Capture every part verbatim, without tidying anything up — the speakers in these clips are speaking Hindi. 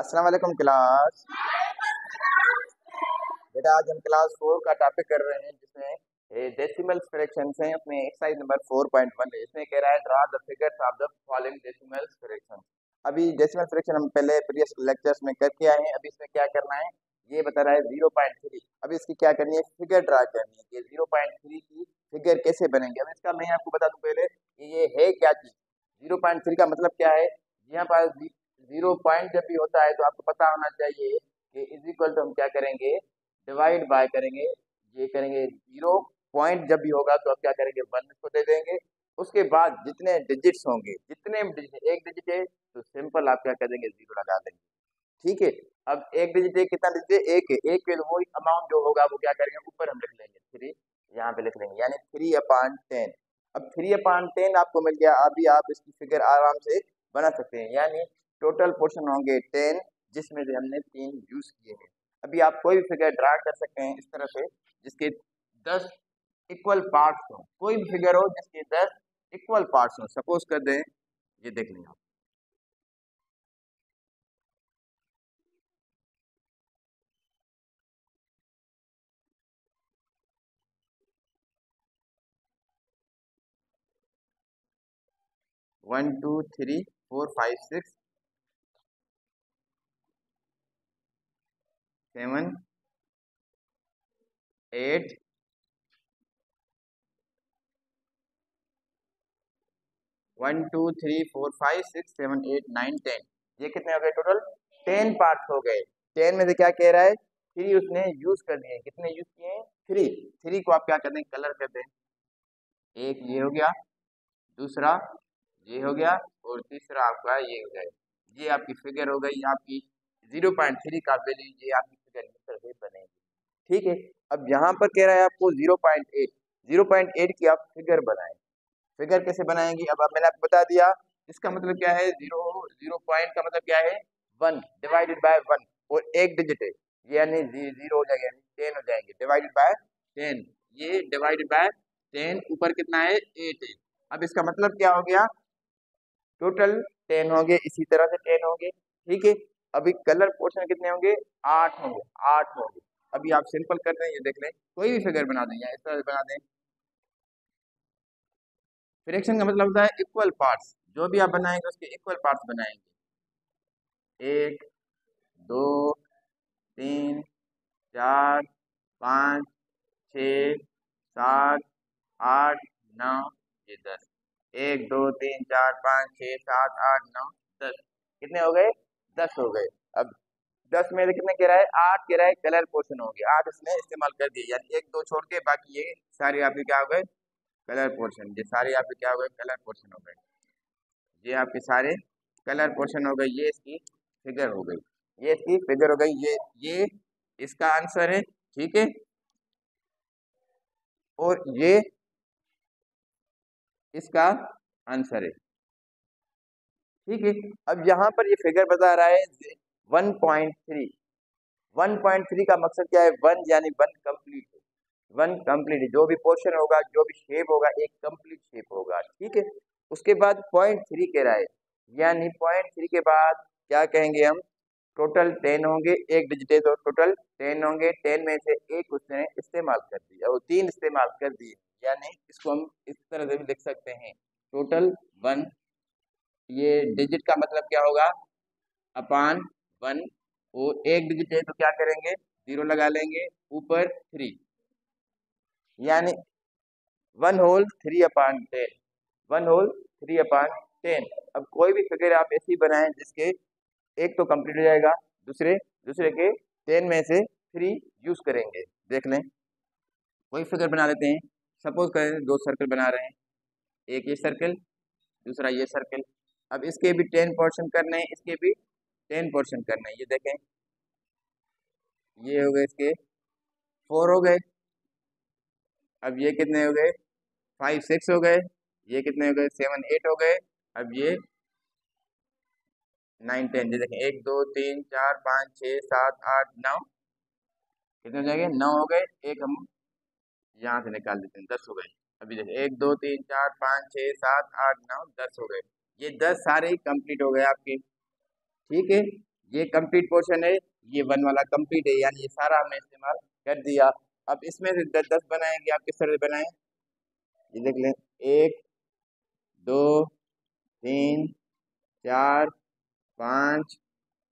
अस्सलाम वालेकुम क्लास। बेटा आज हम क्लास फोर का टॉपिक कर रहे हैं जिसमें डेसिमल फ्रैक्शंस हैं। अपने exercise number four point one इसमें कह रहा है draw the figures of the following decimal fractions. अभी डेसिमल फ्रैक्शन हम पहले प्रीवियस लेक्चर्स में करके आए हैं। अभी इसमें क्या करना है ये बता रहा है जीरो पॉइंट थ्री। अभी इसकी क्या करनी है फिगर ड्रा करनी है। ये जीरो पॉइंट थ्री की फिगर कैसे बनेंगे अब इसका मैं आपको बता दूं पहले ये है क्या चीज। जीरो पॉइंट थ्री का मतलब क्या है, यहाँ पर जीरो पॉइंट जब भी होता है तो आपको पता होना चाहिए कि इज इक्वल तो हम क्या करेंगे डिवाइड बाय करेंगे ये करेंगे। जीरो पॉइंट जब भी होगा तो आप क्या करेंगे वन इसको दे देंगे। उसके बाद जितने डिजिट्स होंगे जितने डिजिट एक डिजिट है तो सिंपल आप क्या कर देंगे जीरो लगा देंगे। ठीक है, अब एक डिजिट है कितना डिजिट है एक है एक वो अमाउंट जो होगा वो क्या करेंगे ऊपर हम लिख लेंगे थ्री, यहाँ पे लिख लेंगे यानी थ्री अपॉन टेन। अब थ्री अपॉन टेन आपको मिल गया। अभी आप इसकी फिगर आराम से बना सकते हैं यानी टोटल पोर्शन होंगे टेन जिसमें से हमने तीन यूज किए हैं। अभी आप कोई भी फिगर ड्रा कर सकते हैं इस तरह से जिसके दस इक्वल पार्ट्स हो। कोई भी फिगर हो जिसके दस इक्वल पार्ट्स हो। सपोज कर दें ये देख लें आप one two three four five six seven eight one two three four five six seven eight nine ten. ये कितने हो गए टोटल टेन पार्ट्स हो गए। टेन में से क्या कह रहा है थ्री उसने यूज कर दिए। कितने यूज किए हैं थ्री। थ्री को आप क्या कर दें कलर कर दें। एक ये हो गया दूसरा ये हो गया और तीसरा आपका ये हो गया। ये आपकी फिगर हो गई आपकी जीरो पॉइंट थ्री का वैल्यू ये आपकी फिगर इस तरह से बनेगी। ठीक है, अब यहाँ पर कह रहा है आपको zero point eight zero point eight की आप फिगर बनाएं। फिगर कैसे बनाएंगी अब मैंने आपको बता दिया। इसका मतलब क्या है जीरो जीरो पॉइंट का मतलब क्या है वन डिवाइडेड बाय वन और एक डिजिट है यानी जीरो हो जाएगा यानी टेन हो जाएंगे डिवाइडेड बाय टेन। ये डिवाइडेड बाय टेन ऊपर कितना है एट है। अब इसका मतलब क्या हो गया टोटल टेन हो गए इसी तरह से टेन हो गए। ठीक है, अभी कलर पोर्शन कितने होंगे आठ होंगे आठ होंगे। अभी आप सिंपल कर दें ये देख लें कोई भी फिगर बना दें या इस तरह बना दें। फ्रैक्शन का मतलब होता है इक्वल पार्ट्स। जो भी आप बनाएंगे उसके इक्वल पार्ट्स बनाएंगे एक दो तीन चार पाँच छः सात आठ नौ ये दस। एक दो तीन चार पाँच छः सात आठ नौ दस कितने हो गए दस हो गए। अब दस में कितने कह रहा है आठ कह रहा है कलर पोर्शन हो गया आठ इसने इस्तेमाल कर दिए यानी एक दो छोड़ के बाकी ये सारे आपके क्या हो गए कलर पोर्शन। ये सारे आपके क्या हो गए कलर पोर्शन हो गए। ये आपके सारे कलर पोर्शन हो गए। ये इसकी फिगर हो गई ये इसकी फिगर हो गई। ये ये इसका आंसर है। ठीक है, और ये इसका आंसर है। ठीक है, अब यहाँ पर ये फिगर बता रहा है one point three. One point three का मकसद क्या है वन यानी वन कंप्लीट है वन कंप्लीट है जो भी पोर्शन होगा जो भी शेप होगा एक कंप्लीट शेप होगा। ठीक है, उसके बाद पॉइंट थ्री कह रहा है यानी पॉइंट थ्री के बाद क्या कहेंगे हम टोटल टेन होंगे एक डिजिट है तो टोटल टेन होंगे। टेन में से एक उसने इस्तेमाल कर दिया और तीन इस्तेमाल कर दिए यानी इसको हम इस तरह से भी लिख सकते हैं टोटल वन। ये डिजिट का मतलब क्या होगा अपान वन और एक डिजिट है तो क्या करेंगे जीरो लगा लेंगे ऊपर थ्री यानी one whole three upon ten one whole three upon ten. अब कोई भी फिगर आप ऐसी बनाएं जिसके एक तो कंप्लीट हो जाएगा दूसरे दूसरे के टेन में से थ्री यूज करेंगे। देख लें कोई फिगर बना लेते हैं। सपोज करें दो सर्कल बना रहे हैं एक ये सर्कल दूसरा ये सर्कल। अब इसके भी टेन पोर्शन करने हैं इसके भी टेन पोर्शन करने हैं। ये देखें ये हो गए इसके फोर हो गए। अब ये कितने हो गए फाइव सिक्स हो गए। ये कितने हो गए सेवन एट हो गए। अब ये नाइन टेन। ये देखें एक दो तीन चार पाँच छः सात आठ नौ कितने हो जाएंगे नौ हो गए। एक हम यहाँ से निकाल देते हैं दस हो गए। अभी देखें एक दो तीन चार पाँच छः सात आठ नौ दस हो गए। ये दस सारे कंप्लीट हो गए आपके। ठीक है, ये कंप्लीट पोर्शन है, ये वन वाला कंप्लीट है, यानी ये सारा हमने इस्तेमाल कर दिया। अब इसमें से दस दस बनाएंगे, आप किस तरह बनाएं ये देख लें, एक दो तीन चार पाँच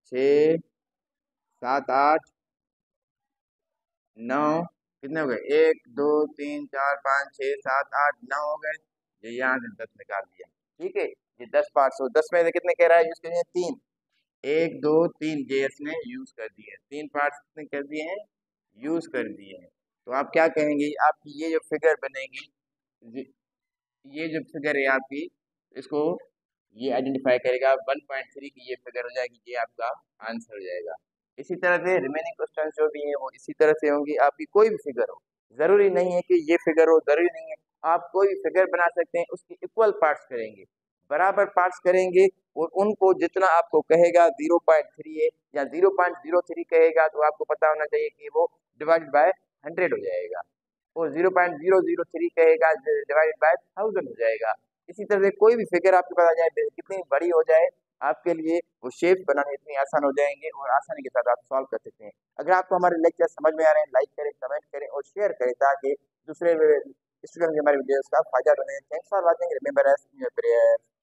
छः सात आठ नौ, कितने हो गए, एक दो तीन चार पाँच छः सात आठ नौ हो गए, ये यहाँ से दस निकाल दिया। ठीक है, ये दस पाँच सौ दस में से कितने कह रहा है यूज़ करिए, तीन, एक दो तीन जे इसने यूज़ कर दिए, तीन पार्ट्स कितने कर दिए हैं, यूज़ कर दिए हैं। तो आप क्या कहेंगे, आपकी ये जो फिगर बनेगी, ये जो फिगर है आपकी, इसको ये आइडेंटिफाई करेगा वन पॉइंट थ्री की, ये फिगर हो जाएगी, ये आपका आंसर हो जाएगा। इसी तरह से रिमेनिंग क्वेश्चन जो भी हैं वो इसी तरह से होंगे। आपकी कोई भी फिगर हो, ज़रूरी नहीं है कि ये फिगर हो, ज़रूरी नहीं है, आप कोई भी फिगर बना सकते हैं, उसके इक्वल पार्ट्स करेंगे, बराबर पार्ट्स करेंगे, और उनको जितना आपको कहेगा ज़ीरो पॉइंट थ्री है या ज़ीरो पॉइंट ज़ीरो थ्री कहेगा तो आपको पता होना चाहिए कि वो डिवाइडेड बाय हंड्रेड हो जाएगा, और zero point zero zero three कहेगा डिवाइडेड बाय थाउजेंड हो जाएगा। इसी तरह से कोई भी फिगर आपके पास आ जाए, कितनी बड़ी हो जाए, आपके लिए वो शेप बनाने इतनी आसान हो जाएंगे और आसानी के साथ आप सॉल्व कर सकते हैं। अगर आपको हमारे लेक्चर समझ में आ रहे हैं, लाइक करें, कमेंट करें और शेयर करें ताकि दूसरे स्टूडेंट के हमारे वीडियोस का फायदा बने। Thanks for watching, remember us in your prayers.